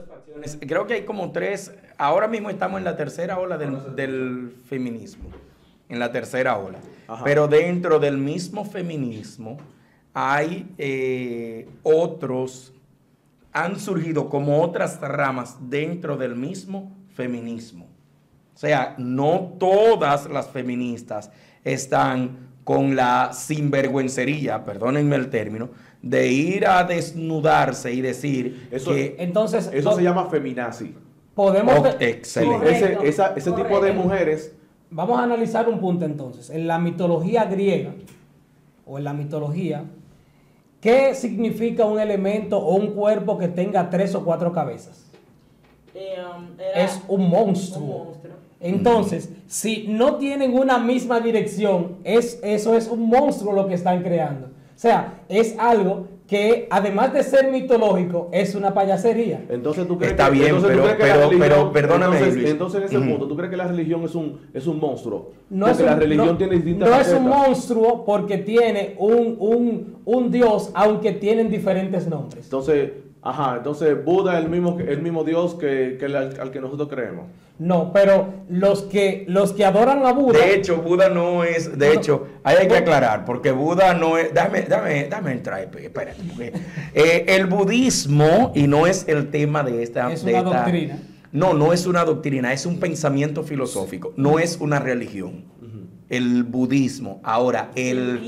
muchas facciones. Creo que hay como tres. Ahora mismo estamos en la tercera ola del feminismo. En la tercera ola. Ajá. Pero dentro del mismo feminismo hay otros, han surgido como otras ramas dentro del mismo feminismo. O sea, no todas las feministas están con la sinvergüencería, perdónenme el término, de ir a desnudarse y decir eso, que... Entonces, eso se llama feminazi. Podemos... Oh, excelente. Correcto, ese tipo de mujeres... Vamos a analizar un punto entonces. En la mitología griega, o en la mitología, ¿qué significa un elemento o un cuerpo que tenga 3 o 4 cabezas? Es un monstruo. Entonces, si no tienen una misma dirección, eso es un monstruo lo que están creando. O sea, es algo que además de ser mitológico, es una payasería. Entonces tú crees que... Está bien, pero perdóname. Entonces en ese punto, ¿tú crees que la religión es un monstruo? No es la religión tiene distintas facetas. No es un monstruo porque tiene un dios, aunque tienen diferentes nombres. Entonces, ajá, entonces Buda es el mismo dios al que nosotros creemos. No, pero los que adoran a Buda... De hecho, Buda no es... De hecho, ahí hay que aclarar, porque Buda no es... Dame el trape, espérate. Porque, el budismo, y no es el tema de esta... Es una doctrina. No, no es una doctrina, es un pensamiento filosófico, no es una religión. El budismo. Ahora, el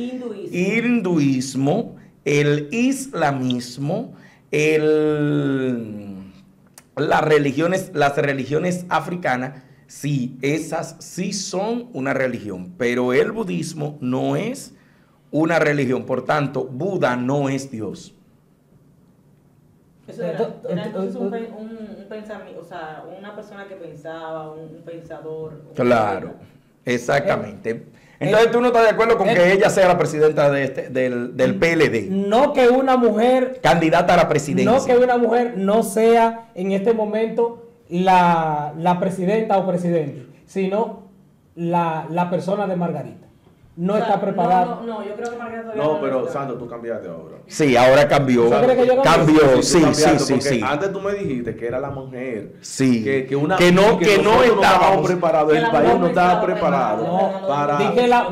hinduismo, el islamismo, las religiones africanas, sí, esas sí son una religión, pero el budismo no es una religión. Por tanto, Buda no es Dios. Eso era entonces un pensamiento, o sea, una persona que pensaba, un pensador. Claro, exactamente. Entonces, ¿tú no estás de acuerdo con que ella sea la presidenta del PLD? No que una mujer... Candidata a la presidencia. No que una mujer no sea en este momento la presidenta o presidente, sino la persona de Margarita. No, o sea, está preparada. No, yo creo que Margarita todavía no. No, pero Santo, tú cambiaste ahora. Sí, ahora cambió. Cambió, sí. Antes tú me dijiste que era la mujer. Sí. Que no estábamos preparados. El país no estaba preparado.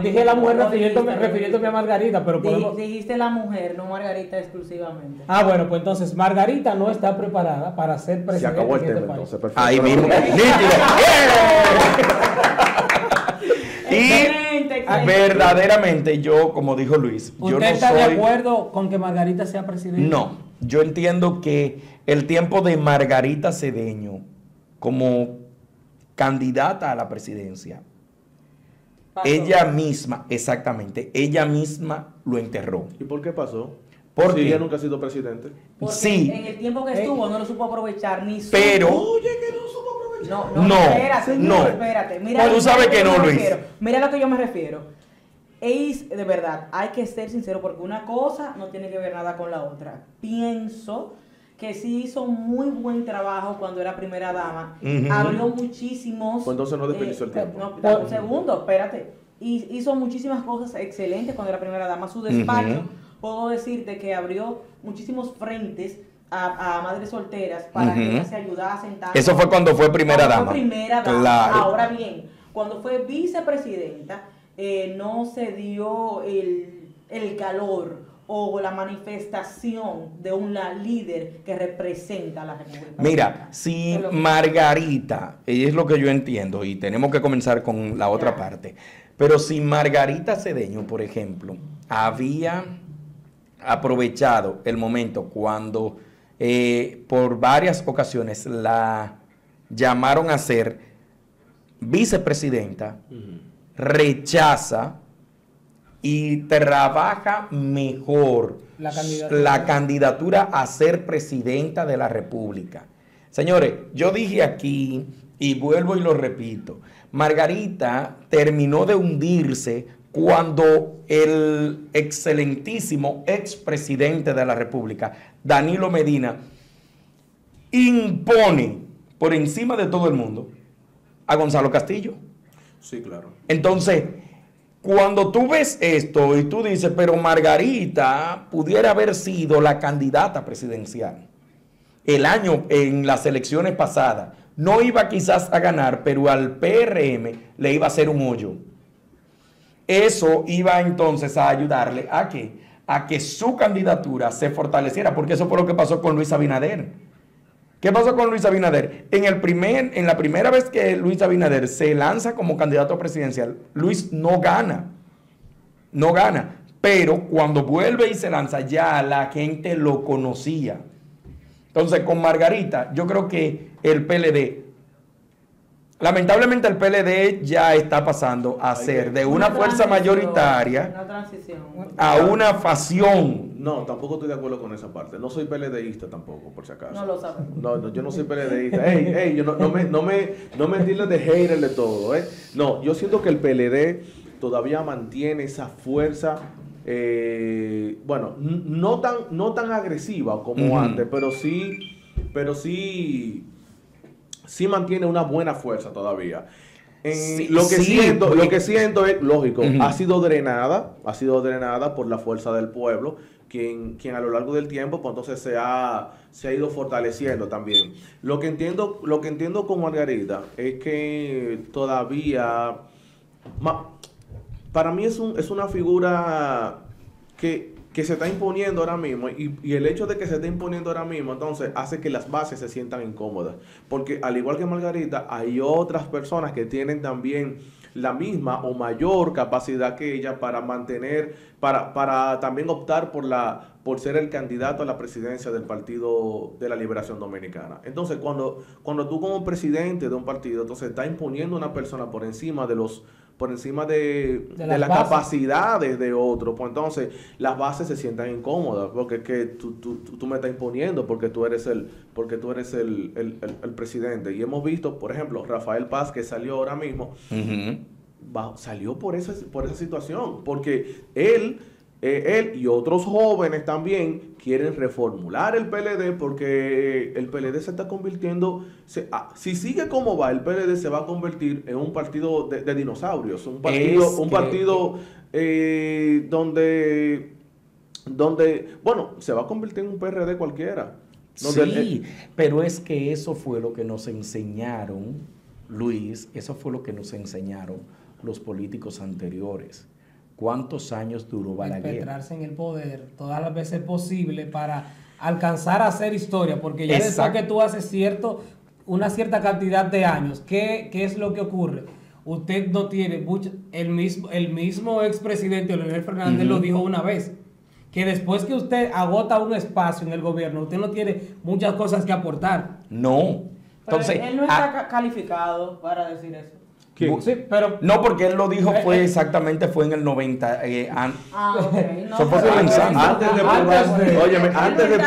Dije la mujer refiriéndome a Margarita, pero podemos... Dijiste la mujer, no Margarita exclusivamente. Ah, bueno, pues entonces Margarita no está preparada para ser presidenta. Se acabó el tema, entonces, perfecto. Ahí mismo. Y verdaderamente yo, como dijo Luis, yo no soy... ¿Usted está de acuerdo con que Margarita sea presidenta? No, yo entiendo que el tiempo de Margarita Cedeño como candidata a la presidencia, pasó. Ella misma lo enterró. ¿Y por qué pasó? Porque ella nunca ha sido presidente. Porque sí. En el tiempo que estuvo no lo supo aprovechar ni su... Pero... Oye, que no supo aprovechar. No, espérate. Mira, tú sabes que no, Luis. Mira a lo que yo me refiero. Es de verdad, hay que ser sincero porque una cosa no tiene que ver nada con la otra. Pienso que sí hizo muy buen trabajo cuando era primera dama. Habló muchísimos... Pues entonces no desperdició el tiempo. No, un segundo, espérate. Hizo muchísimas cosas excelentes cuando era primera dama. Su despacho, puedo decirte que abrió muchísimos frentes a madres solteras para que ellas se ayudasen tanto. Eso fue cuando fue primera dama. Ahora bien, cuando fue vicepresidenta, no se dio el calor o la manifestación de una líder que representa a la República. Mira, si Margarita, es lo que yo entiendo, y tenemos que comenzar con la otra parte, pero si Margarita Cedeño, por ejemplo, había aprovechado el momento cuando... por varias ocasiones la llamaron a ser vicepresidenta, rechaza y trabaja mejor la candidatura a ser presidenta de la República. Señores, yo dije aquí, y vuelvo y lo repito, Margarita terminó de hundirse cuando el excelentísimo expresidente de la República, Danilo Medina, impone por encima de todo el mundo a Gonzalo Castillo. Sí, claro. Entonces, cuando tú ves esto y tú dices, pero Margarita pudiera haber sido la candidata presidencial. el año en las elecciones pasadas, no iba quizás a ganar, pero al PRM le iba a hacer un hoyo. Eso iba entonces a ayudarle a que su candidatura se fortaleciera, porque eso fue lo que pasó con Luis Abinader. ¿Qué pasó con Luis Abinader? En la primera vez que Luis Abinader se lanza como candidato presidencial, Luis no gana. No gana. Pero cuando vuelve y se lanza, ya la gente lo conocía. Entonces, con Margarita, yo creo que el PLD, lamentablemente el PLD ya está pasando a ser de una fuerza mayoritaria a una facción. No, tampoco estoy de acuerdo con esa parte. No soy PLDista tampoco, por si acaso. No lo sabes. No, yo no soy PLDista. Yo no me entiendes de hater de todo. No, yo siento que el PLD todavía mantiene esa fuerza. Bueno, no tan agresiva como antes, pero sí mantiene una buena fuerza todavía. Lo que siento es lógico, ha sido drenada por la fuerza del pueblo, quien a lo largo del tiempo pues, entonces se ha ido fortaleciendo también. Lo que entiendo con Margarita es que todavía para mí es una figura que se está imponiendo ahora mismo, y el hecho de que se está imponiendo ahora mismo entonces hace que las bases se sientan incómodas, porque al igual que Margarita hay otras personas que tienen también la misma o mayor capacidad que ella para mantener, para también optar por ser el candidato a la presidencia del Partido de la Liberación Dominicana. Entonces cuando tú como presidente de un partido entonces estás imponiendo a una persona por encima de las capacidades de otro, pues entonces las bases se sientan incómodas, porque es que tú me estás imponiendo porque tú eres el presidente. Y hemos visto, por ejemplo, Rafael Paz, que salió ahora mismo, salió por esa situación, porque él y otros jóvenes también quieren reformular el PLD, porque el PLD se está convirtiendo, si sigue como va, el PLD se va a convertir en un partido de dinosaurios, un partido donde se va a convertir en un PRD cualquiera. Pero es que eso fue lo que nos enseñaron, Luis, eso fue lo que nos enseñaron los políticos anteriores. ¿Cuántos años duró Balaguer? Perpetrarse en el poder todas las veces posible para alcanzar a hacer historia, porque ya después que tú haces una cierta cantidad de años, ¿qué es lo que ocurre? Usted no tiene mucho. El mismo expresidente Leonel Fernández lo dijo una vez, que después que usted agota un espacio en el gobierno, usted no tiene muchas cosas que aportar. No. Entonces, pero él no está calificado para decir eso. Sí, pero, no, porque él lo dijo fue en el 90. Antes de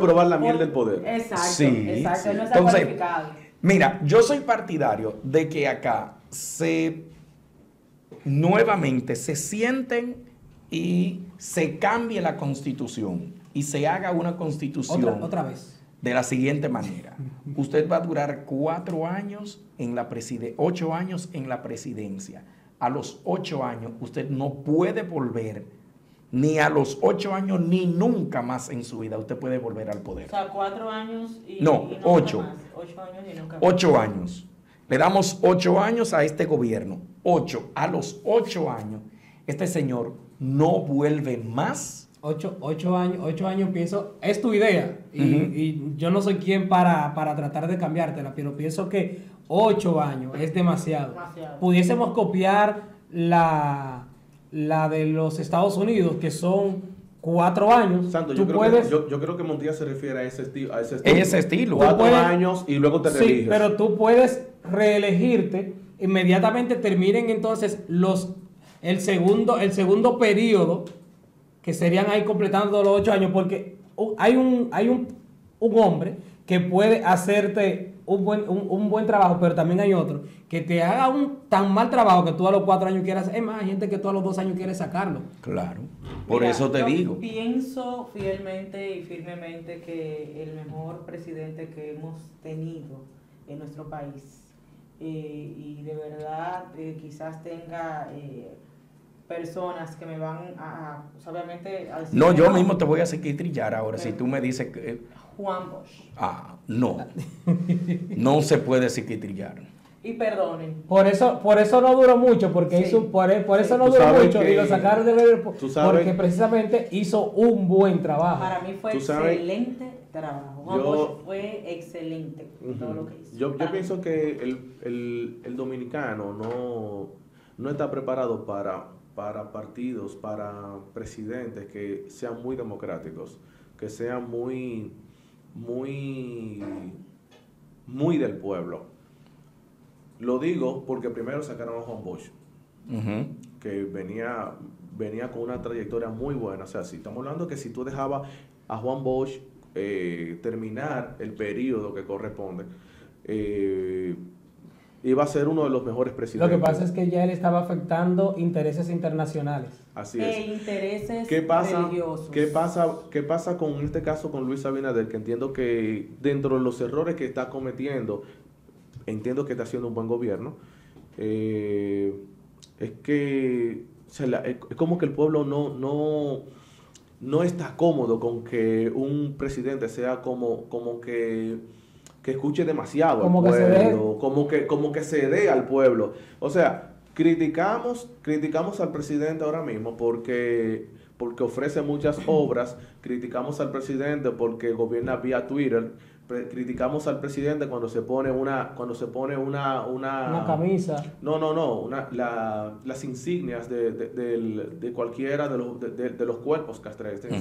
probar la miel del poder. Exacto, sí, exacto, sí. No está cualificado. Mira, yo soy partidario de que acá nuevamente se sienten y se cambie la constitución y se haga una constitución. Otra vez. De la siguiente manera: usted va a durar 4 años en la presidencia, 8 años en la presidencia. A los 8 años usted no puede volver, ni a los 8 años ni nunca más en su vida usted puede volver al poder. O sea, 4 años y no, y 8. Más. 8 años y nunca más. 8 años. Le damos 8 años a este gobierno. 8. A los 8 años este señor no vuelve más. 8 años pienso, es tu idea y yo no soy quien para tratar de cambiártela, pero pienso que 8 años es demasiado. Pudiésemos copiar la de los Estados Unidos, que son 4 años. Santo, yo creo que Montilla se refiere a ese estilo. Cuatro años y luego te reeliges. Sí, pero tú puedes reelegirte, inmediatamente terminen entonces el segundo periodo, que serían ahí completando los 8 años, porque hay un hombre que puede hacerte un buen trabajo, pero también hay otro que te haga un tan mal trabajo que tú a los 4 años quieras. Es más, hay gente que tú a los 2 años quieres sacarlo. Claro, por eso te digo. Yo pienso fielmente y firmemente que el mejor presidente que hemos tenido en nuestro país, y de verdad quizás tenga... personas que me van a, obviamente... No, yo mismo te voy a hacer que trillar ahora, si tú me dices... Juan Bosch. Ah, no. No se puede psiquitrillar. Y perdonen. Por eso no duró mucho, porque sí. Por eso no duró mucho y lo sacaron de ver porque precisamente hizo un buen trabajo. Para mí fue excelente trabajo. Juan Bosch fue excelente todo lo que hizo. Yo pienso que el dominicano no está preparado para partidos, para presidentes que sean muy democráticos, que sean muy del pueblo. Lo digo porque primero sacaron a Juan Bosch, que venía con una trayectoria muy buena. O sea, si estamos hablando que si tú dejabas a Juan Bosch terminar el periodo que corresponde, iba a ser uno de los mejores presidentes. Lo que pasa es que ya él estaba afectando intereses internacionales. Así es. Intereses religiosos. ¿Qué pasa con este caso con Luis Abinader? Que entiendo que dentro de los errores que está cometiendo, entiendo que está haciendo un buen gobierno, es que es como que el pueblo no está cómodo con que un presidente sea como que escuche demasiado al pueblo, como que se dé al pueblo. O sea, criticamos al presidente ahora mismo porque ofrece muchas obras, criticamos al presidente porque gobierna vía Twitter, criticamos al presidente cuando se pone una camisa, las insignias de cualquiera de los cuerpos castrenses,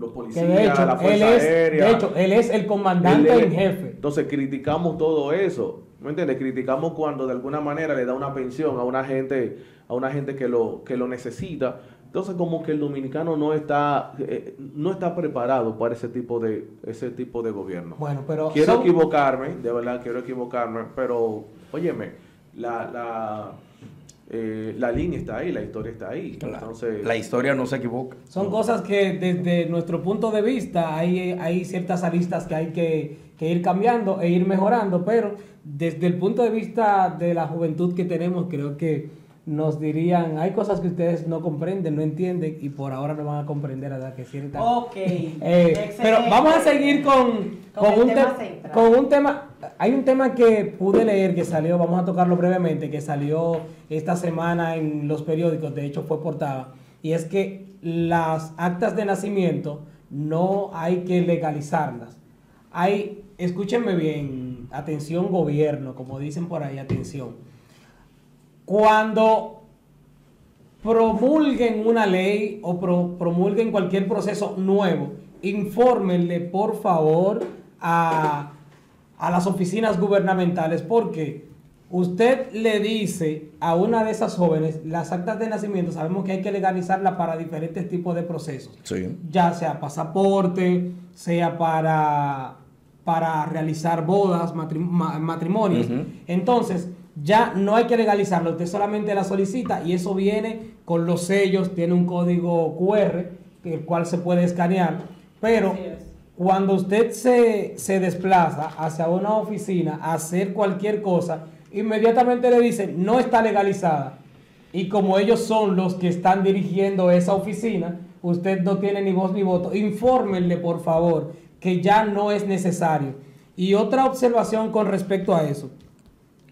los policías, de hecho, la fuerza aérea. De hecho, él es el comandante en jefe. Entonces criticamos todo eso, ¿me entiendes? Criticamos cuando de alguna manera le da una pensión a una gente que lo necesita. Entonces como que el dominicano no está preparado para ese tipo de gobierno. Bueno, pero quiero equivocarme, de verdad quiero equivocarme, pero óyeme, la línea está ahí, la historia está ahí. Claro. Entonces, la historia no se equivoca. Son cosas que desde nuestro punto de vista hay ciertas aristas que hay que ir cambiando e ir mejorando, pero desde el punto de vista de la juventud que tenemos, creo que nos dirían, hay cosas que ustedes no comprenden, no entienden, y por ahora no van a comprender hasta que sientan. Ok, pero vamos a seguir con un tema, hay un tema que pude leer que salió, vamos a tocarlo brevemente, que salió esta semana en los periódicos, de hecho fue portada, y es que las actas de nacimiento no hay que legalizarlas. Escúchenme bien, atención gobierno, como dicen por ahí, atención. Cuando promulguen una ley o promulguen cualquier proceso nuevo, infórmenle por favor a las oficinas gubernamentales, porque usted le dice a una de esas jóvenes, las actas de nacimiento sabemos que hay que legalizarlas para diferentes tipos de procesos, sí, ya sea pasaporte, sea para realizar bodas, matrimonios, entonces ya no hay que legalizarlo, usted solamente la solicita y eso viene con los sellos, tiene un código QR, el cual se puede escanear, pero cuando usted se desplaza hacia una oficina a hacer cualquier cosa, inmediatamente le dicen, no está legalizada. Y como ellos son los que están dirigiendo esa oficina, usted no tiene ni voz ni voto, infórmenle por favor que ya no es necesario. Y otra observación con respecto a eso.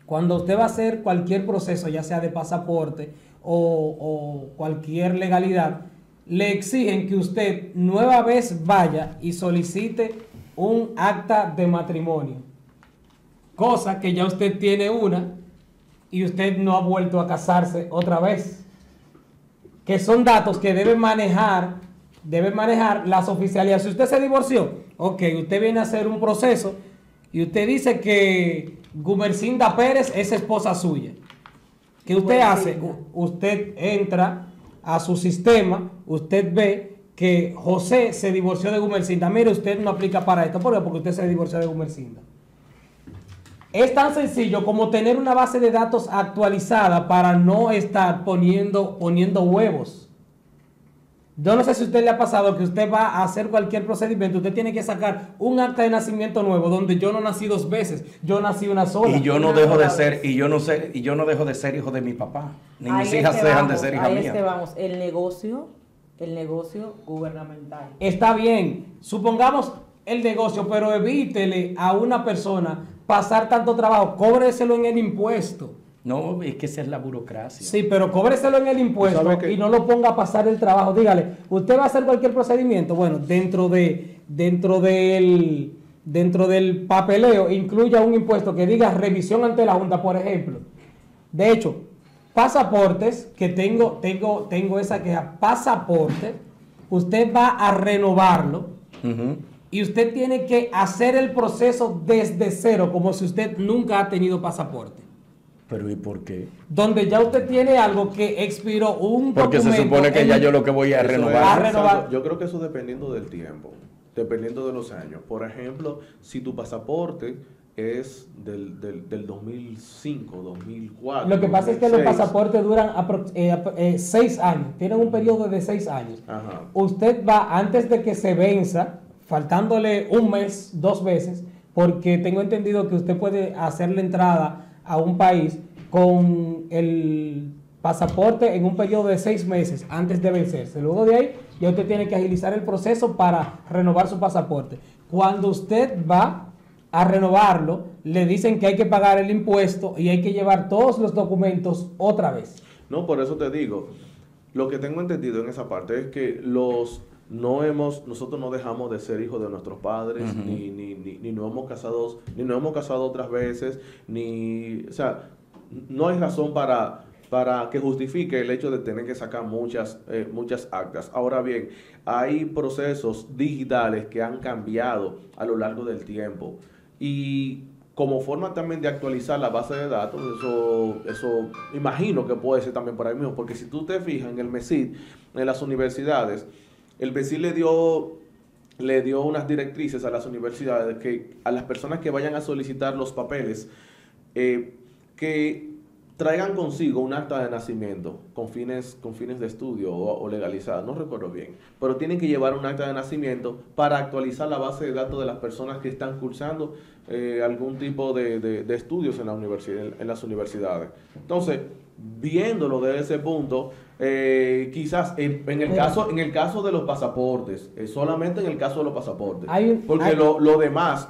Cuando usted va a hacer cualquier proceso, ya sea de pasaporte o cualquier legalidad, le exigen que usted nueva vez vaya y solicite un acta de matrimonio. Cosa que ya usted tiene una y usted no ha vuelto a casarse otra vez. Que son datos que deben manejar las oficialías. Si usted se divorció, ok, usted viene a hacer un proceso y usted dice que Gumercinda Pérez es esposa suya. ¿Qué usted hace? Usted entra a su sistema, usted ve que José se divorció de Gumercinda. Mire, usted no aplica para esto. ¿Por qué? Porque usted se divorció de Gumercinda. Es tan sencillo como tener una base de datos actualizada para no estar poniendo huevos. Yo no sé si a usted le ha pasado que usted va a hacer cualquier procedimiento, usted tiene que sacar un acta de nacimiento nuevo, donde yo no nací dos veces, yo nací una sola. Y yo no dejo de ser, y yo no dejo de ser hijo de mi papá, ni mis hijas dejan de ser hijas mías. Ahí es que vamos, el negocio gubernamental. Está bien, supongamos el negocio, pero evítele a una persona pasar tanto trabajo, cóbreselo en el impuesto. No, es que esa es la burocracia. Sí, pero cóbreselo en el impuesto y no lo ponga a pasar el trabajo. Dígale, usted va a hacer cualquier procedimiento, bueno, dentro del papeleo incluya un impuesto que diga revisión ante la Junta, por ejemplo. De hecho, pasaportes, que tengo esa queja, pasaporte, usted va a renovarlo. Y usted tiene que hacer el proceso desde cero, como si usted nunca ha tenido pasaporte. Pero ¿y por qué? Donde ya usted tiene algo que expiró un documento. Porque se supone que ya yo lo que voy a renovar. Yo creo que eso dependiendo del tiempo, dependiendo de los años. Por ejemplo, si tu pasaporte es del 2005, 2004. Lo que pasa es que los pasaportes duran 6 años, tienen un periodo de 6 años. Ajá. Usted va, antes de que se venza, faltándole un mes, 2 veces, porque tengo entendido que usted puede hacer la entrada a un país con el pasaporte en un periodo de 6 meses antes de vencerse. Luego de ahí ya usted tiene que agilizar el proceso para renovar su pasaporte. Cuando usted va a renovarlo, le dicen que hay que pagar el impuesto y hay que llevar todos los documentos otra vez. No, por eso te digo, lo que tengo entendido en esa parte es que nosotros no dejamos de ser hijos de nuestros padres, ni nos hemos casado, ni nos hemos casado otras veces, ni, o sea, no hay razón para que justifique el hecho de tener que sacar muchas actas. Ahora bien, hay procesos digitales que han cambiado a lo largo del tiempo y como forma también de actualizar la base de datos, eso imagino que puede ser también por ahí mismo, porque si tú te fijas en el MESID, en las universidades, el MESID le dio unas directrices a las universidades, que a las personas que vayan a solicitar los papeles, que traigan consigo un acta de nacimiento con fines de estudio o legalizada, no recuerdo bien, pero tienen que llevar un acta de nacimiento para actualizar la base de datos de las personas que están cursando algún tipo de estudios en las universidades. Entonces, viéndolo desde ese punto, quizás en el caso de los pasaportes, solamente en el caso de los pasaportes, porque lo demás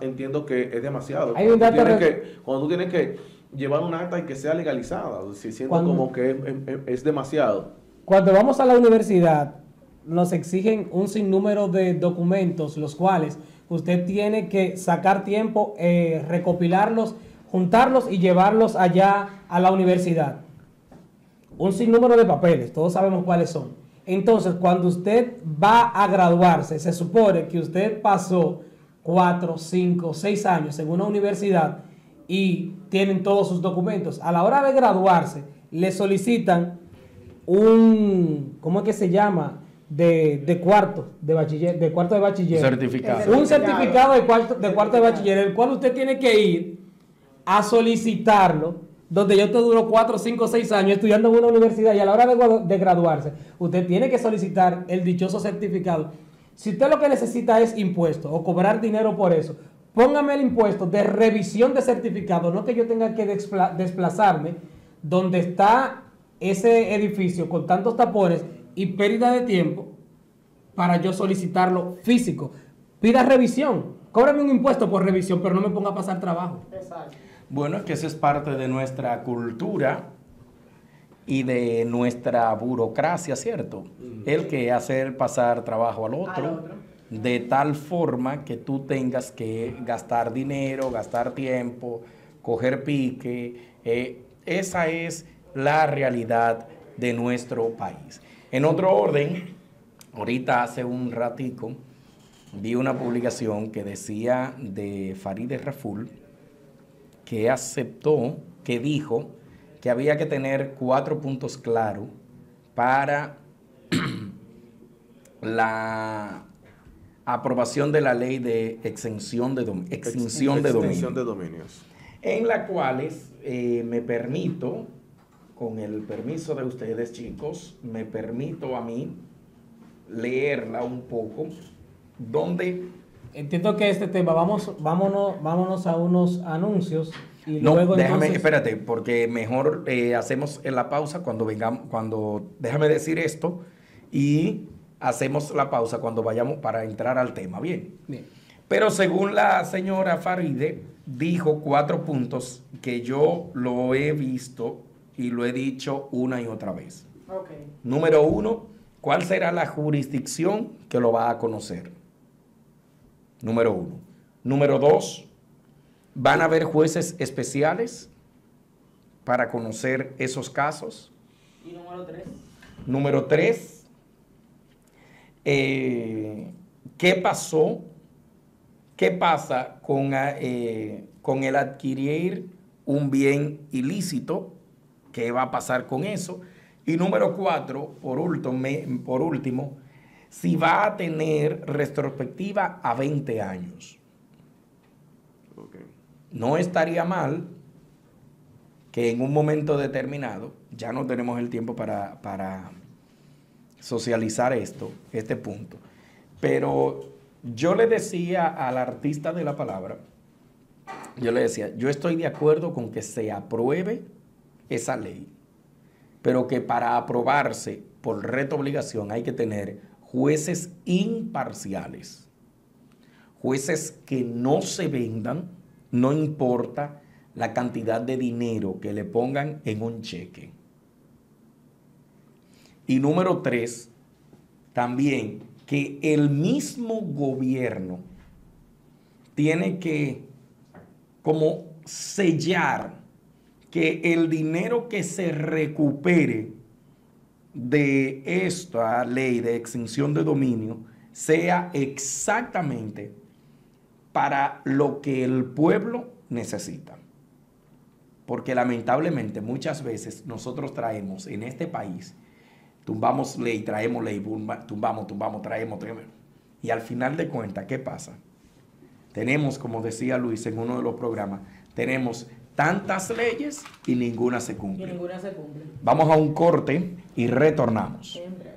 entiendo que es demasiado. Cuando tú tienes que llevar un acta y que sea legalizada, si siento como que es demasiado. Cuando vamos a la universidad, nos exigen un sinnúmero de documentos, los cuales usted tiene que sacar tiempo, recopilarlos, juntarlos y llevarlos allá a la universidad. Un sinnúmero de papeles, todos sabemos cuáles son. Entonces, cuando usted va a graduarse, se supone que usted pasó 4, 5, 6 años en una universidad y tienen todos sus documentos. A la hora de graduarse, le solicitan un, ¿cómo es que se llama? De cuarto de bachiller. Un certificado de cuarto de bachiller, el cual usted tiene que ir a solicitarlo, donde yo te duro 4, 5, 6 años estudiando en una universidad, y a la hora de graduarse, usted tiene que solicitar el dichoso certificado. Si usted lo que necesita es impuesto o cobrar dinero por eso, póngame el impuesto de revisión de certificado, no que yo tenga que desplazarme donde está ese edificio con tantos tapones y pérdida de tiempo para yo solicitarlo físico. Pida revisión, cóbrame un impuesto por revisión, pero no me ponga a pasar trabajo. Exacto. Bueno, es que eso es parte de nuestra cultura y de nuestra burocracia, ¿cierto? El que hacer pasar trabajo al otro, de tal forma que tú tengas que gastar dinero, gastar tiempo, coger pique. Esa es la realidad de nuestro país. En otro orden, ahorita hace un ratico vi una publicación que decía de Farideh Raful, que aceptó, que dijo que había que tener 4 puntos claros para la aprobación de la ley de exención de dominios. En la cual me permito, con el permiso de ustedes, chicos, me permito a mí leerla un poco, donde entiendo que este tema, vámonos a unos anuncios y no, luego déjame, entonces, espérate, porque mejor hacemos la pausa cuando vengamos, déjame decir esto y hacemos la pausa cuando vayamos para entrar al tema. Bien. Bien. Pero según la señora Farideh, dijo 4 puntos que yo lo he visto y lo he dicho una y otra vez. Okay. Número 1, ¿cuál será la jurisdicción que lo va a conocer? Número 1. Número 2, ¿van a haber jueces especiales para conocer esos casos? Y número 3. Número 3, ¿qué pasó? ¿Qué pasa con el adquirir un bien ilícito? ¿Qué va a pasar con eso? Y número 4, por último, si va a tener retrospectiva a 20 años. Okay. No estaría mal que en un momento determinado, ya no tenemos el tiempo para socializar este punto, pero yo le decía al artista de la palabra, yo le decía, yo estoy de acuerdo con que se apruebe esa ley, pero que para aprobarse por reto obligación hay que tener jueces imparciales, jueces que no se vendan, no importa la cantidad de dinero que le pongan en un cheque. Y número 3, también que el mismo gobierno tiene que como sellar que el dinero que se recupere de esta ley de extinción de dominio sea exactamente para lo que el pueblo necesita. Porque lamentablemente muchas veces nosotros traemos en este país, tumbamos ley, traemos ley, tumbamos, traemos. Y al final de cuentas, ¿qué pasa? Tenemos, como decía Luis en uno de los programas, tenemos tantas leyes y ninguna se cumple. Vamos a un corte y retornamos. En breve.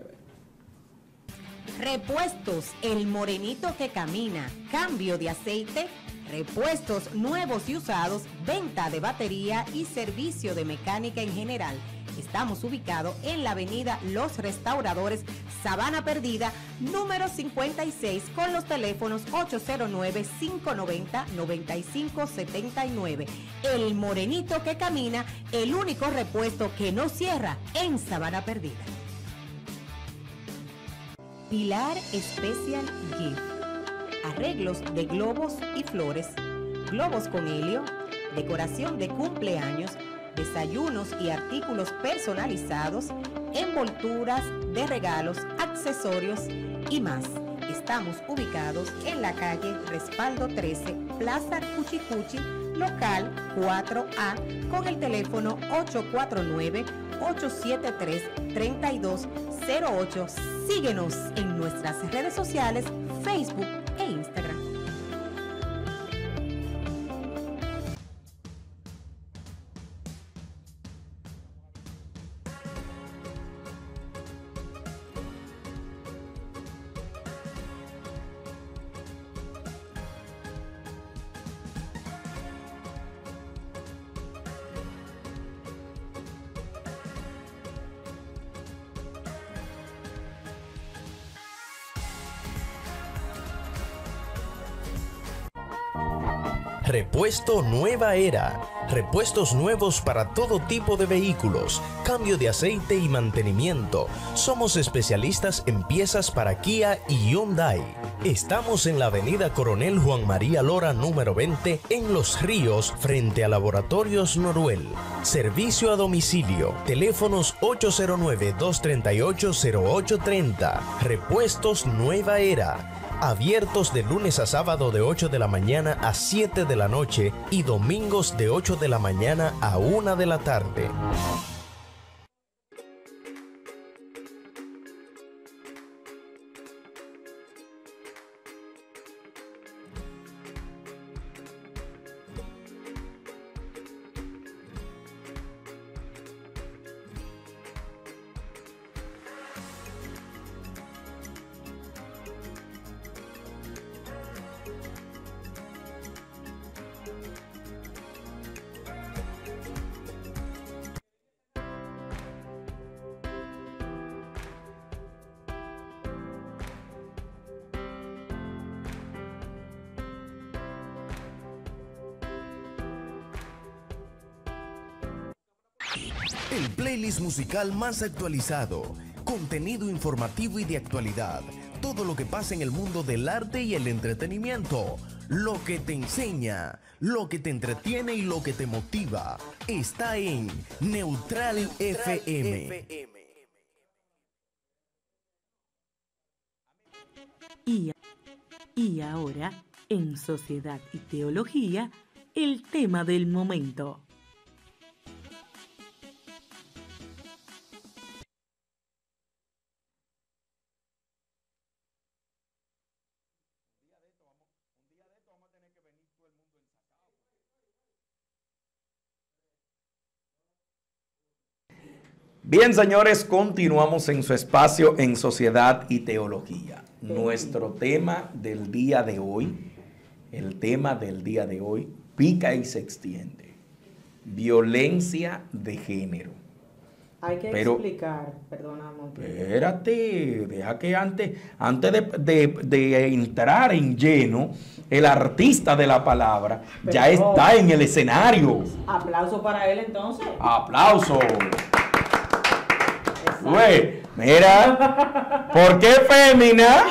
Repuestos El Morenito que Camina, cambio de aceite, repuestos nuevos y usados, venta de batería y servicio de mecánica en general. Estamos ubicados en la avenida Los Restauradores, Sabana Perdida, número 56, con los teléfonos 809-590-9579. El Morenito que Camina, el único repuesto que no cierra en Sabana Perdida. Pilar Special Gift. Arreglos de globos y flores, globos con helio, decoración de cumpleaños, desayunos y artículos personalizados, envolturas de regalos, accesorios y más. Estamos ubicados en la calle Respaldo 13, Plaza Cuchicuchi, local 4A, con el teléfono 849-873-3208. Síguenos en nuestras redes sociales, Facebook e Instagram. Repuesto Nueva Era. Repuestos nuevos para todo tipo de vehículos, cambio de aceite y mantenimiento. Somos especialistas en piezas para Kia y Hyundai. Estamos en la avenida Coronel Juan María Lora, número 20, en Los Ríos, frente a Laboratorios Noruel. Servicio a domicilio. Teléfonos 809-238-0830. Repuestos Nueva Era. Abiertos de lunes a sábado de 8 de la mañana a 7 de la noche y domingos de 8 de la mañana a 1 de la tarde. El playlist musical más actualizado, contenido informativo y de actualidad, todo lo que pasa en el mundo del arte y el entretenimiento, lo que te enseña, lo que te entretiene y lo que te motiva, está en Neutral FM. Y ahora, en Sociedad y Teología, el tema del momento. Bien, señores, continuamos en su espacio en Sociedad y Teología. Nuestro tema del día de hoy, pica y se extiende. Violencia de género. Hay que explicar, perdóname. Espérate, deja que antes de entrar en lleno, el artista de la palabra ya está en el escenario. Aplauso para él entonces. Aplauso. Güey, mira, ¿por qué fémina?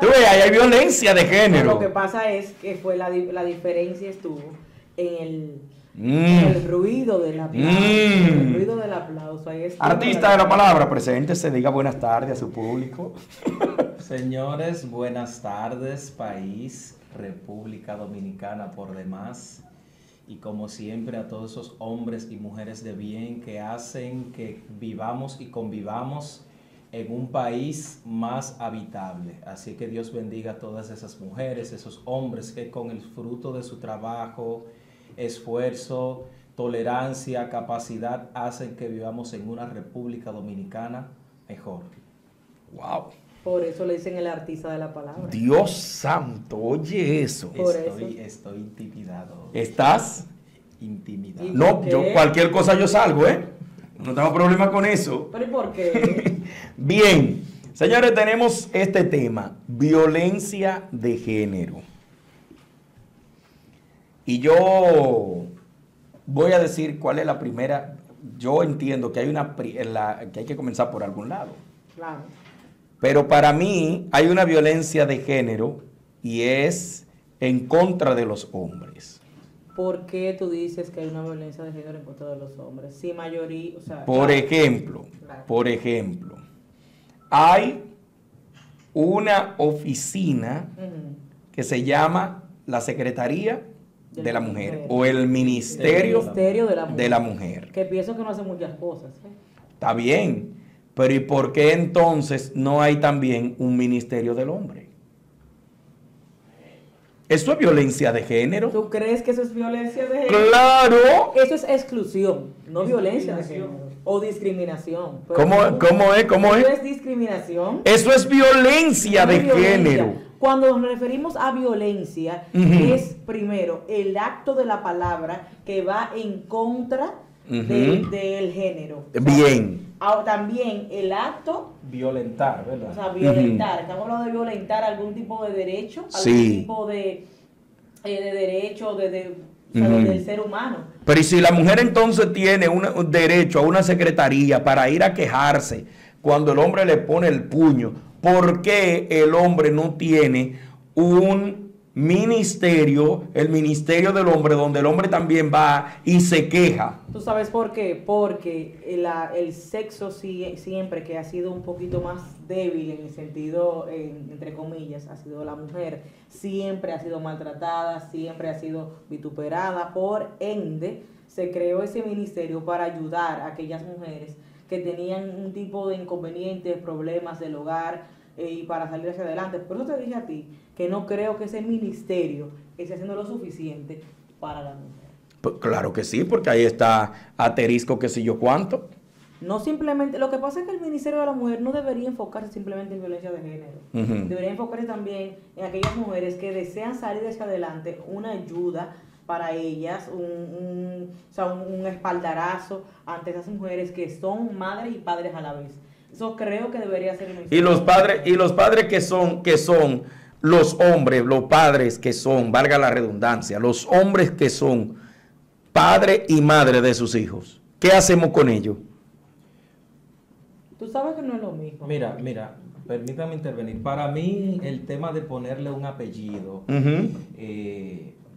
Tú ves, ahí hay violencia de género. Lo que pasa es que fue la diferencia estuvo en el ruido del aplauso. El ruido del aplauso. Artista de la palabra, preséntese, diga buenas tardes a su público. Señores, buenas tardes, país, República Dominicana por demás. Y como siempre a todos esos hombres y mujeres de bien que hacen que vivamos y convivamos en un país más habitable. Así que Dios bendiga a todas esas mujeres, esos hombres que con el fruto de su trabajo, esfuerzo, tolerancia, capacidad, hacen que vivamos en una República Dominicana mejor. ¡Wow! Por eso le dicen el artista de la palabra. Dios santo, oye eso. Estoy intimidado. ¿Estás? Intimidado. No, yo, cualquier cosa yo salgo, ¿eh? No tengo problema con eso. ¿Pero y por qué? Bien, señores, tenemos este tema, violencia de género. Y yo voy a decir cuál es la primera. Yo entiendo que hay que comenzar por algún lado. Claro. Pero para mí hay una violencia de género y es en contra de los hombres. ¿Por qué tú dices que hay una violencia de género en contra de los hombres? Sí, mayoría, o sea, por ejemplo, hay una oficina que se llama la Secretaría de la Mujer o el Ministerio de la Mujer. Que pienso que no hace muchas cosas. Está bien. Pero ¿y por qué entonces no hay también un ministerio del hombre? ¿Eso es violencia de género? ¿Tú crees que eso es violencia de género? ¡Claro! Eso es exclusión, no violencia de género. O discriminación. ¿Cómo es? Eso es discriminación. Eso es violencia de género. Cuando nos referimos a violencia, es primero el acto de la palabra que va en contra del género. Bien. También el acto violentar, ¿verdad? O sea, violentar, estamos hablando de violentar algún tipo de derecho, algún tipo de derecho del ser humano. Pero y si la mujer entonces tiene un derecho a una secretaría para ir a quejarse cuando el hombre le pone el puño, ¿por qué el hombre no tiene un ministerio, el ministerio del hombre, donde el hombre también va y se queja? ¿Tú sabes por qué? Porque el sexo siempre que ha sido un poquito más débil en el sentido, entre comillas, ha sido la mujer, siempre ha sido maltratada, siempre ha sido vituperada, por ende se creó ese ministerio para ayudar a aquellas mujeres que tenían un tipo de inconvenientes, problemas del hogar, y para salir hacia adelante. Por eso te dije a ti que no creo que ese ministerio esté haciendo lo suficiente para la mujer. Pues claro que sí, porque ahí está asterisco qué sé yo cuánto. No simplemente, lo que pasa es que el Ministerio de la Mujer no debería enfocarse simplemente en violencia de género. Debería enfocarse también en aquellas mujeres que desean salir hacia adelante, una ayuda para ellas, un espaldarazo ante esas mujeres que son madres y padres a la vez. Eso creo que debería ser el y los padres que son los hombres, los padres que son, valga la redundancia, los hombres que son padre y madre de sus hijos. ¿qué hacemos con ellos? Tú sabes que no es lo mismo. Mira, mira, permítame intervenir. Para mí, el tema de ponerle un apellido,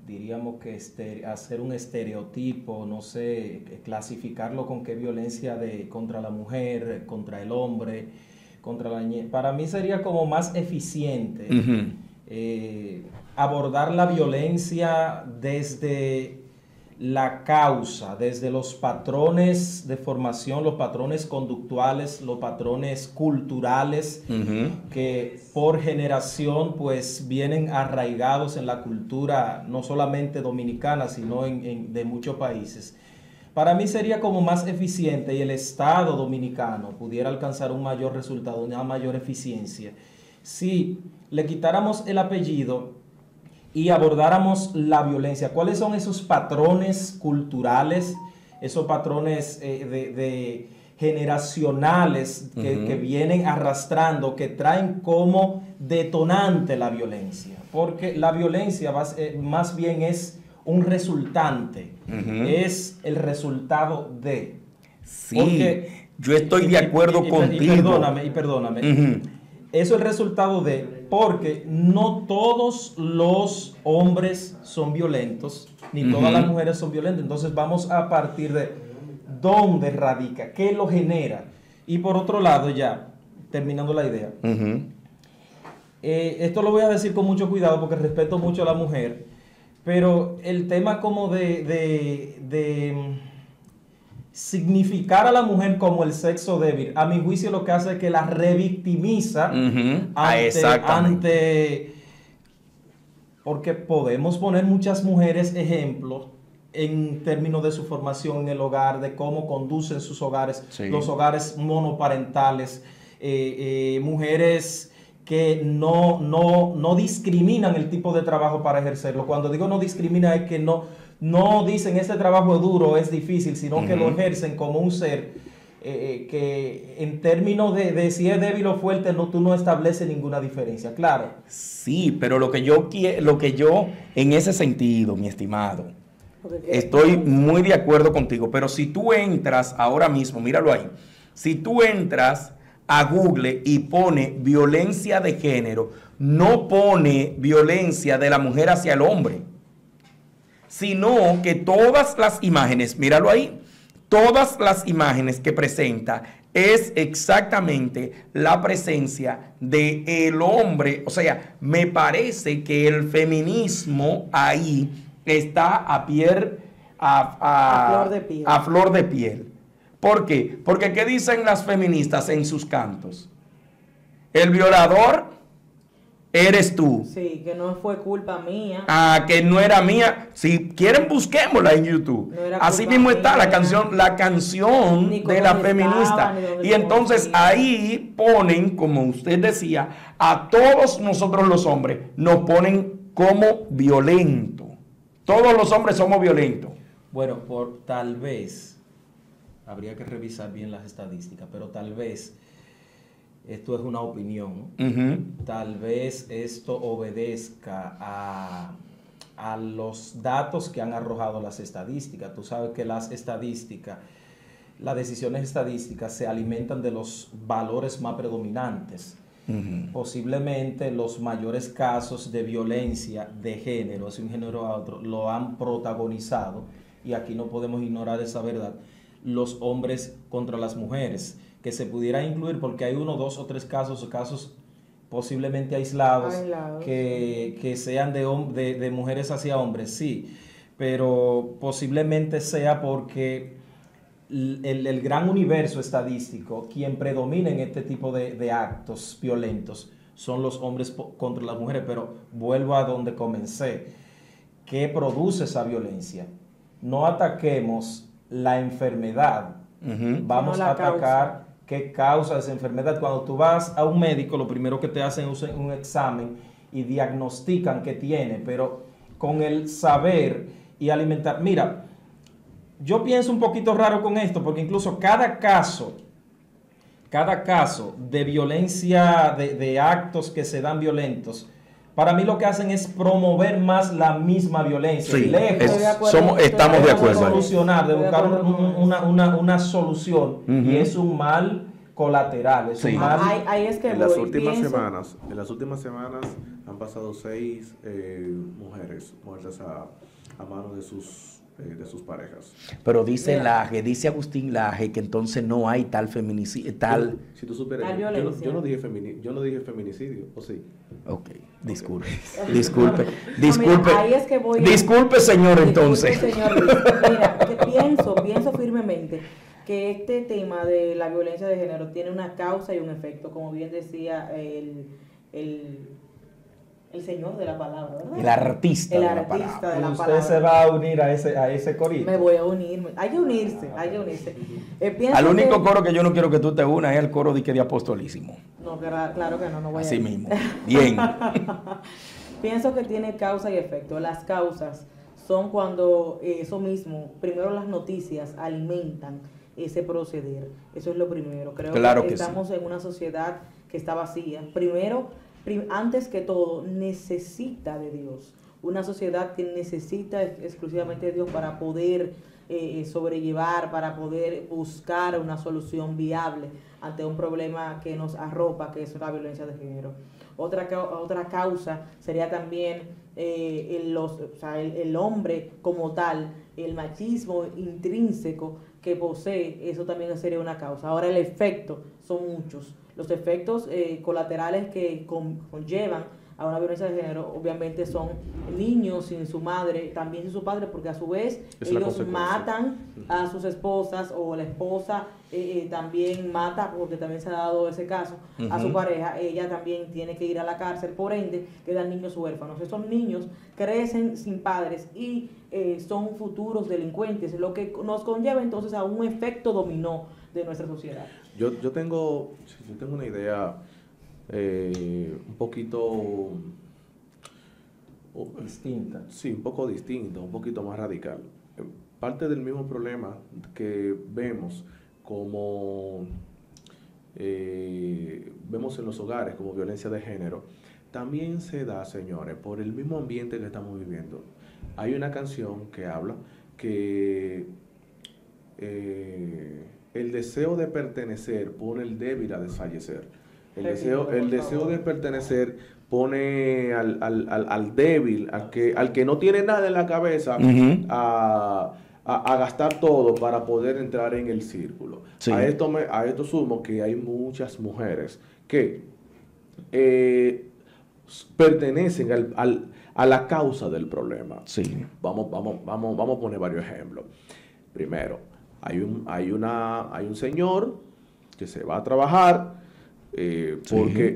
diríamos que hacer un estereotipo, no sé, clasificarlo con qué violencia contra la mujer, contra el hombre, contra la niñez, para mí sería como más eficiente abordar la violencia desde la causa, desde los patrones de formación, los patrones conductuales, los patrones culturales que por generación pues vienen arraigados en la cultura no solamente dominicana sino de muchos países. Para mí sería como más eficiente y el Estado dominicano pudiera alcanzar un mayor resultado, una mayor eficiencia, si le quitáramos el apellido y abordáramos la violencia. ¿Cuáles son esos patrones culturales, esos patrones de generacionales que vienen arrastrando, que traen como detonante la violencia? Porque la violencia más bien es un resultante, es el resultado de... Sí, porque, yo estoy de acuerdo contigo. Y perdóname. Eso es el resultado de... Porque no todos los hombres son violentos, ni todas las mujeres son violentas. Entonces vamos a partir de dónde radica, qué lo genera. Y por otro lado, ya terminando la idea, esto lo voy a decir con mucho cuidado porque respeto mucho a la mujer, pero el tema como de significar a la mujer como el sexo débil, a mi juicio lo que hace es que la revictimiza porque podemos poner muchas mujeres ejemplos en términos de su formación en el hogar, de cómo conducen sus hogares, los hogares monoparentales, mujeres que no discriminan el tipo de trabajo para ejercerlo. Cuando digo no discrimina es que no dicen ese trabajo es duro, es difícil, sino que lo ejercen como un ser que en términos de si es débil o fuerte, no, tú no estableces ninguna diferencia, claro. Sí, pero lo que yo en ese sentido, mi estimado, estoy muy de acuerdo contigo, pero si tú entras ahora mismo, míralo ahí, si tú entras a Google y pone violencia de género, no pone violencia de la mujer hacia el hombre, sino que todas las imágenes, míralo ahí, todas las imágenes que presenta es exactamente la presencia del hombre. O sea, me parece que el feminismo ahí está a flor de piel. ¿Por qué? Porque ¿qué dicen las feministas en sus cantos? El violador... eres tú. Sí, que no fue culpa mía. Ah, que no era mía. Si quieren, busquémosla en YouTube. No, así mismo está mía, la canción de la feminista. Y entonces ahí ponen, como usted decía, a todos nosotros los hombres nos ponen como violentos. Todos los hombres somos violentos. Bueno, tal vez, habría que revisar bien las estadísticas, pero tal vez... esto es una opinión, ¿no? Tal vez esto obedezca a los datos que han arrojado las estadísticas. Tú sabes que las estadísticas, las decisiones estadísticas se alimentan de los valores más predominantes. Posiblemente los mayores casos de violencia de género, de un género a otro, lo han protagonizado, y aquí no podemos ignorar esa verdad, los hombres contra las mujeres, que se pudiera incluir, porque hay uno, dos o tres casos posiblemente aislados. Que sean de mujeres hacia hombres, sí, pero posiblemente sea porque el gran universo estadístico, quien predomina en este tipo de actos violentos, son los hombres contra las mujeres. Pero vuelvo a donde comencé, ¿qué produce esa violencia? No ataquemos la enfermedad, vamos a atacar causa. ¿Qué causa esa enfermedad? Cuando tú vas a un médico, lo primero que te hacen es un examen y diagnostican qué tiene, pero con el saber y alimentar... Mira, yo pienso un poquito raro con esto, porque incluso cada caso de violencia, de actos que se dan violentos, Para mí lo que hacen es promover más la misma violencia. Sí, lejos, estamos de acuerdo. De solucionar, de buscar una solución. Y es un mal colateral. Es un mal. Ahí es que en las últimas semanas han pasado 6 mujeres muertas a manos de sus parejas. Pero dice Laje, dice Agustín Laje, que entonces no hay tal feminicidio, si tú superas, yo no dije feminicidio, ¿o sí? Ok, disculpe. Mira, ahí es que voy. Disculpe, señor, entonces. Señor, mira, que pienso firmemente que este tema de la violencia de género tiene una causa y un efecto, como bien decía el señor de la palabra, ¿verdad? El artista de la palabra. Usted se va a unir a ese corito. Me voy a unir. Hay que unirse. Al único coro que yo no quiero que tú te unas es el coro de apostolísimo. No, claro que no voy a ir. Así mismo. Bien. Pienso que tiene causa y efecto. Las causas son cuando eso mismo, primero las noticias alimentan ese proceder. Eso es lo primero. Creo que estamos en una sociedad que está vacía. Antes que todo, necesita de Dios. Una sociedad que necesita exclusivamente de Dios para poder sobrellevar, para poder buscar una solución viable ante un problema que nos arropa, que es la violencia de género. Otra causa sería también el hombre como tal, el machismo intrínseco que posee. Eso también sería una causa. Ahora, el efecto son muchos. Los efectos colaterales que conllevan a una violencia de género, obviamente, son niños sin su madre, también sin su padre, porque a su vez ellos matan a sus esposas, o la esposa también mata, porque también se ha dado ese caso, a su pareja. Ella también tiene que ir a la cárcel, por ende quedan niños huérfanos. Esos niños crecen sin padres y son futuros delincuentes, lo que nos conlleva entonces a un efecto dominó de nuestra sociedad. Yo tengo una idea un poquito distinta. Sí, un poco distinta, un poquito más radical. Parte del mismo problema que vemos como vemos en los hogares como violencia de género, también se da, señores, por el mismo ambiente que estamos viviendo. Hay una canción que habla que el deseo de pertenecer pone el débil a desfallecer. El deseo de pertenecer pone al débil, al que no tiene nada en la cabeza, a gastar todo para poder entrar en el círculo. Sí. A esto sumo que hay muchas mujeres que pertenecen a la causa del problema. Sí. Vamos a poner varios ejemplos. Primero, hay un señor que se va a trabajar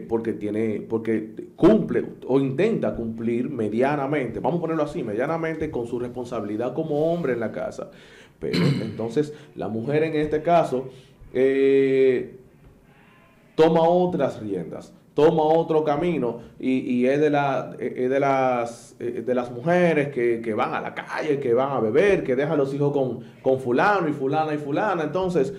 porque cumple o intenta cumplir medianamente, vamos a ponerlo así, medianamente con su responsabilidad como hombre en la casa. Pero entonces la mujer en este caso toma otras riendas, toma otro camino y es de las mujeres que van a la calle, que van a beber, que dejan a los hijos con fulano y fulana y fulana. Entonces,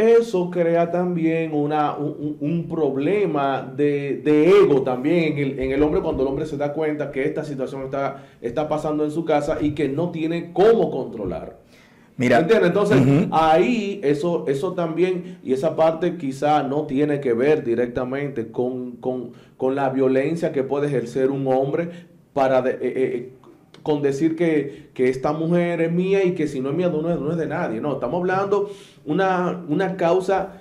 eso crea también un problema de ego también en el hombre, cuando el hombre se da cuenta que esta situación está pasando en su casa y que no tiene cómo controlar. Mira, ¿entiendes? Entonces, ahí eso también, y esa parte quizá no tiene que ver directamente con la violencia que puede ejercer un hombre con decir que esta mujer es mía y que si no es mía no es de nadie. No, estamos hablando una causa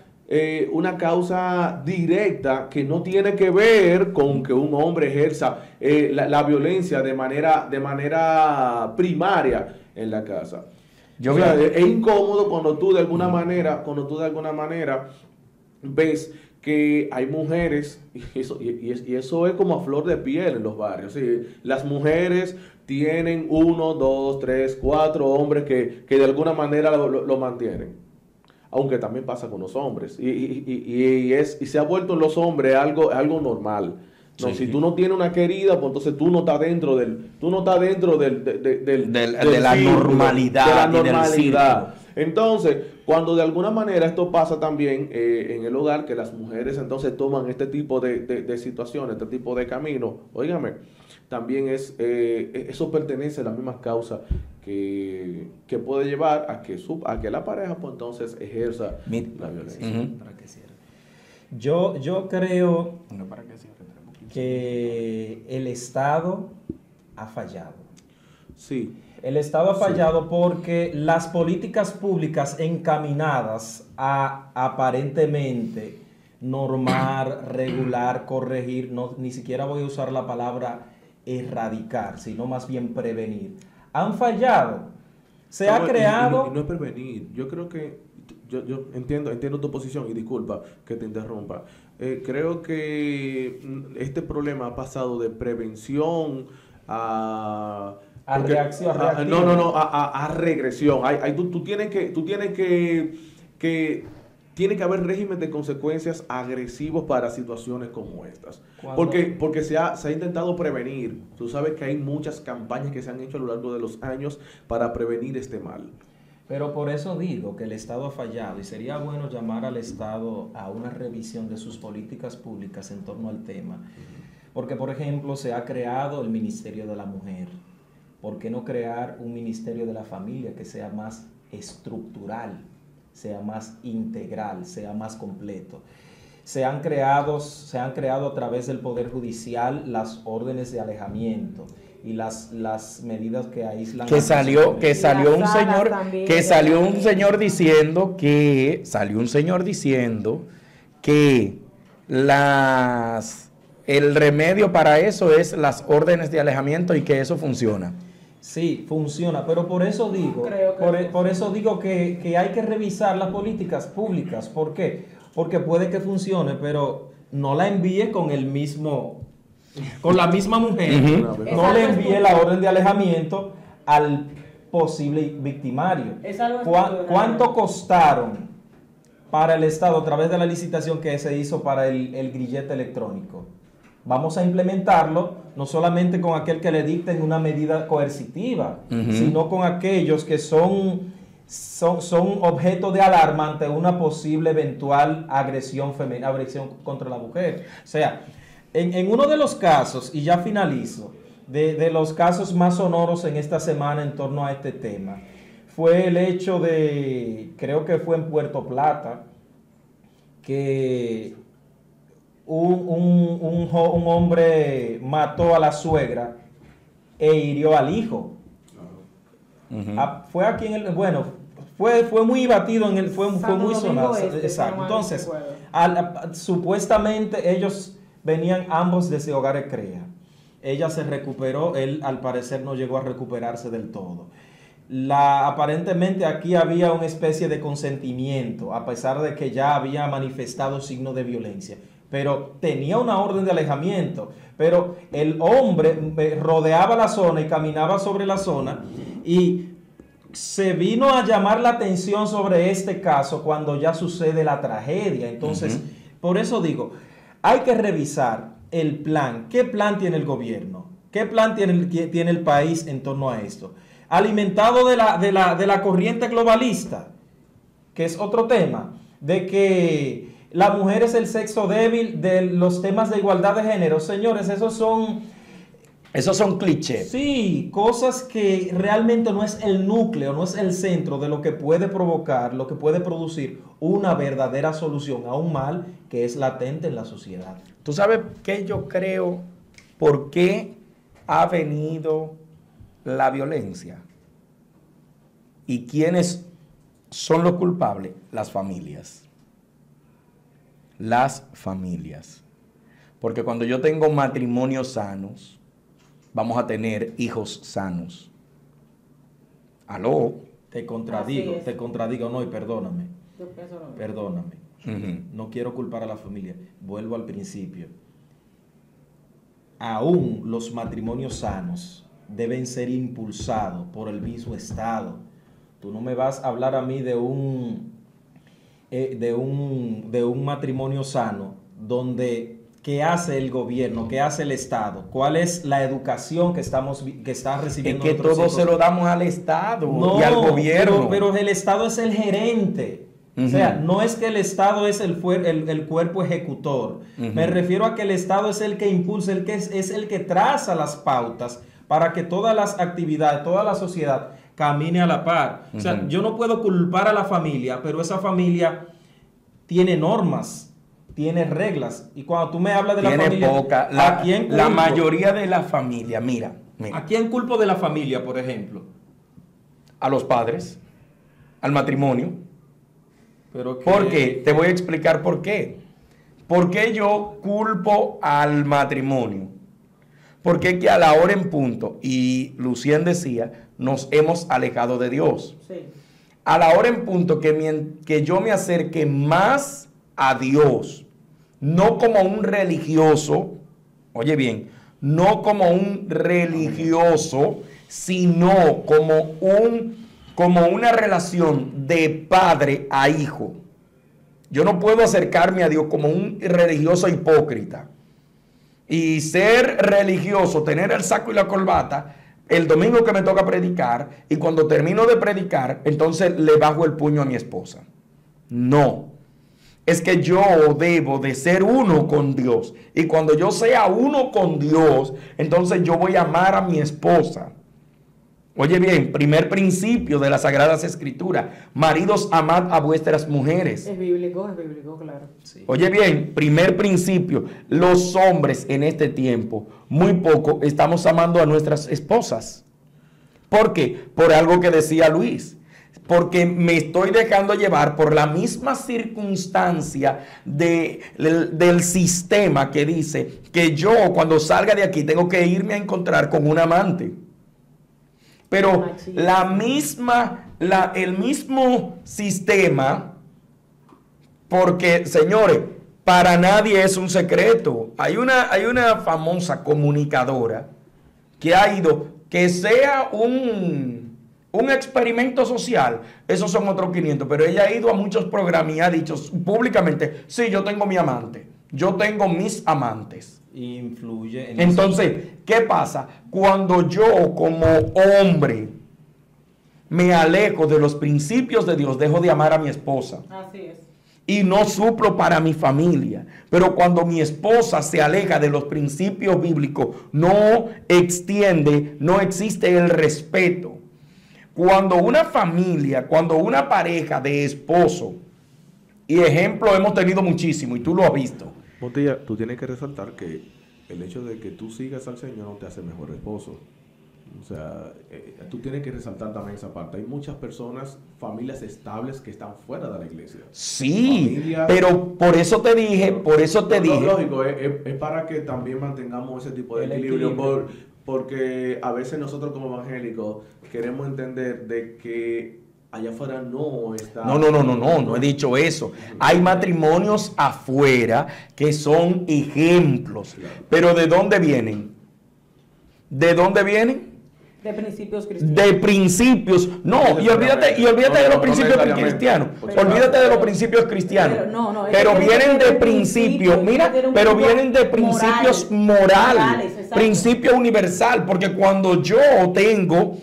directa que no tiene que ver con que un hombre ejerza la violencia de manera primaria en la casa. Es incómodo cuando tú de alguna manera ves que hay mujeres, y eso es como a flor de piel en los barrios. ¿Sí? Las mujeres tienen 1, 2, 3, 4 hombres que de alguna manera lo mantienen. Aunque también pasa con los hombres. Y se ha vuelto en los hombres algo normal. No, sí. Si tú no tienes una querida, pues entonces tú no estás dentro de la normalidad. Entonces, Cuando de alguna manera esto pasa también en el hogar, que las mujeres entonces toman este tipo de situaciones, este tipo de caminos, óigame, también es eso pertenece a las mismas causas que puede llevar a que la pareja pues entonces ejerza la violencia. Yo creo que el Estado ha fallado. Sí. El Estado ha fallado porque las políticas públicas encaminadas a aparentemente normar, regular, corregir, no, ni siquiera voy a usar la palabra erradicar, sino más bien prevenir, han fallado. Se ha creado... No es prevenir, yo creo que... Yo entiendo tu posición y disculpa que te interrumpa. Creo que este problema ha pasado de prevención a reacción. A regresión. Tiene que haber régimen de consecuencias agresivos para situaciones como estas. Porque se ha intentado prevenir. Tú sabes que hay muchas campañas que se han hecho a lo largo de los años para prevenir este mal. Pero por eso digo que el Estado ha fallado y sería bueno llamar al Estado a una revisión de sus políticas públicas en torno al tema. Porque, por ejemplo, se ha creado el Ministerio de la Mujer. ¿Por qué no crear un Ministerio de la Familia que sea más estructural, sea más integral, sea más completo? Se han creado a través del Poder Judicial las órdenes de alejamiento y las medidas que aíslan. Salió un señor diciendo que el remedio para eso es las órdenes de alejamiento y que eso funciona. Sí, funciona, pero por eso digo que hay que revisar las políticas públicas. ¿Por qué? Porque puede que funcione, pero no la envíe con la misma mujer. No le envíe la orden de alejamiento al posible victimario. ¿Cuánto costaron para el Estado a través de la licitación que se hizo para el grillete electrónico? Vamos a implementarlo no solamente con aquel que le dicten una medida coercitiva, sino con aquellos que son objeto de alarma ante una posible eventual agresión contra la mujer. O sea, en uno de los casos, y ya finalizo, de los casos más sonoros en esta semana en torno a este tema, fue el hecho de, creo que fue en Puerto Plata, que un hombre mató a la suegra e hirió al hijo. Fue aquí en el... Bueno... Fue muy batido, fue muy sonado. Exacto. Entonces, supuestamente ellos venían ambos desde Hogares Crea. Ella se recuperó, él al parecer no llegó a recuperarse del todo. Aparentemente aquí había una especie de consentimiento, a pesar de que ya había manifestado signos de violencia. Pero tenía una orden de alejamiento. Pero el hombre rodeaba la zona y caminaba sobre la zona y... se vino a llamar la atención sobre este caso cuando ya sucede la tragedia. Entonces, por eso digo, hay que revisar el plan. ¿Qué plan tiene el gobierno? ¿Qué plan tiene el país en torno a esto? Alimentado de la corriente globalista, que es otro tema, de que la mujer es el sexo débil, de los temas de igualdad de género. Señores, esos son clichés. Sí, cosas que realmente no es el núcleo, no es el centro de lo que puede provocar, lo que puede producir una verdadera solución a un mal que es latente en la sociedad. ¿Tú sabes qué yo creo? ¿Por qué ha venido la violencia? ¿Y quiénes son los culpables? Las familias. Las familias. Porque cuando yo tengo matrimonios sanos, vamos a tener hijos sanos. ¿Aló? Te contradigo, no, y perdóname. Perdóname. No quiero culpar a la familia. Vuelvo al principio. Aún los matrimonios sanos deben ser impulsados por el mismo Estado. Tú no me vas a hablar a mí de un matrimonio sano donde... que hace el gobierno, que hace el Estado, cuál es la educación que está recibiendo. Es que todo se lo damos al Estado, no, y al gobierno. Pero el Estado es el gerente. O sea, no es que el Estado es el cuerpo ejecutor. Me refiero a que el Estado es el que impulsa, el que es el que traza las pautas para que todas las actividades, toda la sociedad camine a la par. O sea, yo no puedo culpar a la familia, pero esa familia tiene normas, tiene reglas. Y cuando tú me hablas de la familia... Poca, ¿a quién culpo? La mayoría de la familia, mira. ¿A quién culpo de la familia, por ejemplo? A los padres, al matrimonio. Pero que... ¿Por qué? Te voy a explicar por qué. ¿Por qué yo culpo al matrimonio? Porque es que a la hora en punto, y Lucien decía, nos hemos alejado de Dios. Sí. A la hora en punto que yo me acerque más a Dios, no como un religioso, oye bien, no como un religioso, sino como una relación de padre a hijo. Yo no puedo acercarme a Dios como un religioso hipócrita. Y ser religioso, tener el saco y la corbata, el domingo que me toca predicar, y cuando termino de predicar, entonces le bajo el puño a mi esposa. No, es que yo debo de ser uno con Dios. Y cuando yo sea uno con Dios, entonces yo voy a amar a mi esposa. Oye bien, primer principio de las Sagradas Escrituras. Maridos, amad a vuestras mujeres. Es bíblico, claro. Sí. Oye bien, primer principio. Los hombres en este tiempo, muy poco, estamos amando a nuestras esposas. ¿Por qué? Por algo que decía Luis. Porque me estoy dejando llevar por la misma circunstancia del sistema que dice que yo cuando salga de aquí tengo que irme a encontrar con un amante. Pero el mismo sistema, porque, señores, para nadie es un secreto. Hay una famosa comunicadora que ha ido, que sea un experimento social, esos son otros 500, pero ella ha ido a muchos programas y ha dicho públicamente, sí, yo tengo mi amante, yo tengo mis amantes. Influye en entonces, ¿qué pasa? Cuando yo como hombre me alejo de los principios de Dios, dejo de amar a mi esposa. Así es. Y no suplo para mi familia. Pero cuando mi esposa se aleja de los principios bíblicos, no extiende, no existe el respeto. Cuando una familia, cuando una pareja de esposo, y ejemplo hemos tenido muchísimo, y tú lo has visto, Montilla, tú tienes que resaltar que el hecho de que tú sigas al Señor no te hace mejor esposo. O sea, tú tienes que resaltar también esa parte. Hay muchas personas, familias estables que están fuera de la iglesia. Sí, familias, pero por eso te dije, Lógico, es para que también mantengamos ese tipo de equilibrio. Porque a veces nosotros como evangélicos queremos entender de que allá afuera no está... No he dicho eso. Hay matrimonios afuera que son ejemplos. Claro. Pero ¿de dónde vienen? ¿De dónde vienen? De principios cristianos. De principios. No, y olvídate de los principios cristianos. Olvídate de los principios cristianos. Pero vienen de principios, mira, pero vienen de principios morales. Principio universal. Porque cuando yo tengo...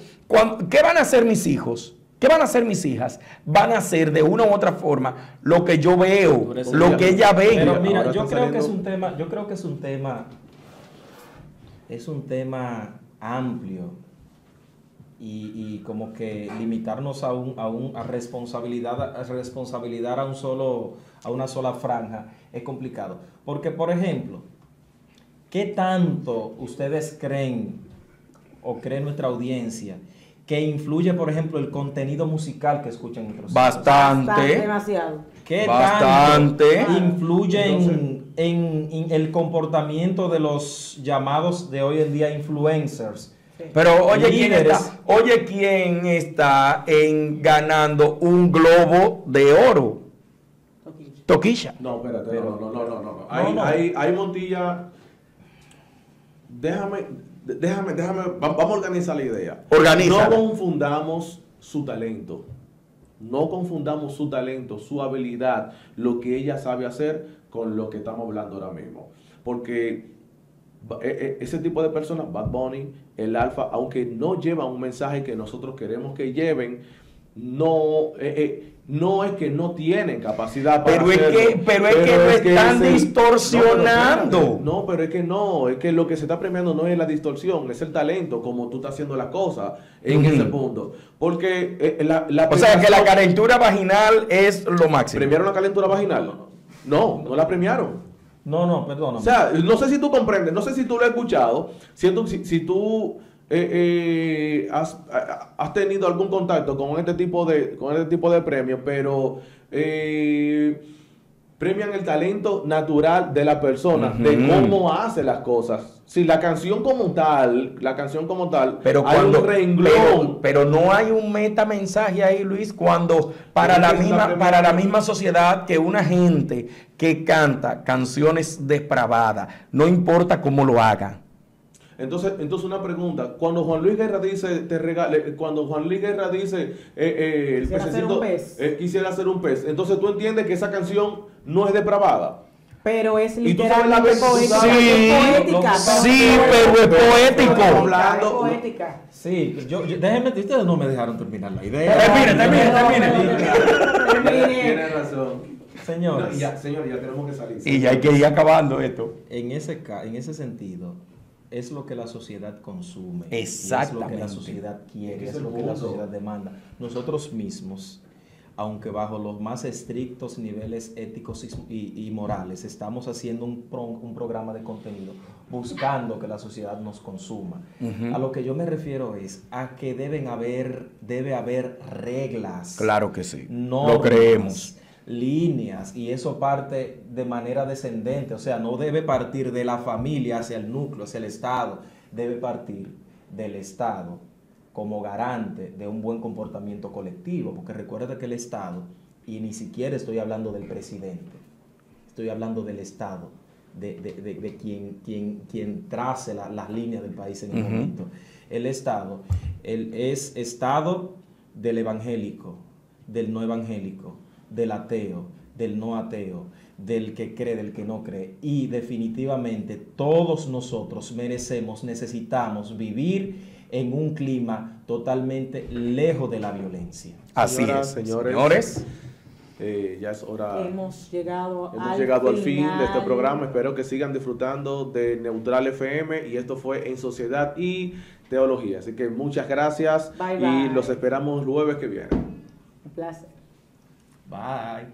¿Qué van a hacer mis hijos? ¿Qué van a hacer mis hijas? Van a hacer de una u otra forma lo que yo veo, lo que ella ve. Pero mira, yo creo que es un tema amplio y como que limitarnos a responsabilidad a una sola franja es complicado. Porque, por ejemplo, ¿qué tanto ustedes creen o cree nuestra audiencia que influye, por ejemplo, el contenido musical que escuchan nuestros hijos? Demasiado. ¿Qué tanto influye en el comportamiento de los llamados de hoy en día influencers? Sí. Pero oye, ¿quién está ganando un globo de oro? Toquilla. No, espérate, no. Hay Montilla. Déjame, vamos a organizar la idea. Organiza. No confundamos su talento. No confundamos su talento, su habilidad, lo que ella sabe hacer con lo que estamos hablando ahora mismo. porque ese tipo de personas, Bad Bunny, el Alfa, aunque no llevan un mensaje que nosotros queremos que lleven, no es que no tienen capacidad para pero es que lo están distorsionando. No, pero es que lo que se está premiando no es la distorsión, es el talento, como tú estás haciendo las cosas en ese punto. Porque o sea, que la calentura vaginal es lo máximo. ¿Premiaron la calentura vaginal? No la premiaron. No, perdóname. O sea, no sé si tú comprendes, no sé si tú lo has escuchado, si tú has tenido algún contacto con este tipo de premios, pero premian el talento natural de la persona, de cómo hace las cosas. Si la canción como tal, pero hay un renglón. Pero no hay un metamensaje ahí, Luis, cuando para la misma sociedad, que una gente que canta canciones depravadas, no importa cómo lo haga. Entonces una pregunta, cuando Juan Luis Guerra dice el pececito, quisiera hacer un pez, entonces tú entiendes que esa canción no es depravada. Pero es literalmente poética. Pero es poético. Sí, déjenme, ustedes no me dejaron terminar la idea. Termine. Tiene razón. Señores. No, ya tenemos que salir. Y ya hay que ir acabando esto. En ese sentido, es lo que la sociedad consume. Exactamente. Es lo que la sociedad quiere, es lo que la sociedad demanda. Nosotros mismos, aunque bajo los más estrictos niveles éticos y morales, estamos haciendo un programa de contenido, buscando que la sociedad nos consuma. A lo que yo me refiero es a que debe haber reglas. Claro que sí, normas, lo creemos. Líneas, y eso parte de manera descendente, o sea, no debe partir de la familia hacia el núcleo, hacia el Estado, debe partir del Estado como garante de un buen comportamiento colectivo, porque recuerda que el Estado, y ni siquiera estoy hablando del presidente, estoy hablando del Estado, de quien trace las líneas del país en el momento. El Estado, es Estado del evangélico, del no evangélico, del ateo, del no ateo, del que cree, del que no cree, y definitivamente todos nosotros necesitamos vivir en un clima totalmente lejos de la violencia. Así es, señores. Ya es hora. Hemos llegado al fin de este programa. Espero que sigan disfrutando de Neutral FM, y esto fue En Sociedad y Teología. Así que muchas gracias. Bye, bye. Y los esperamos el jueves que viene. Un placer. Bye.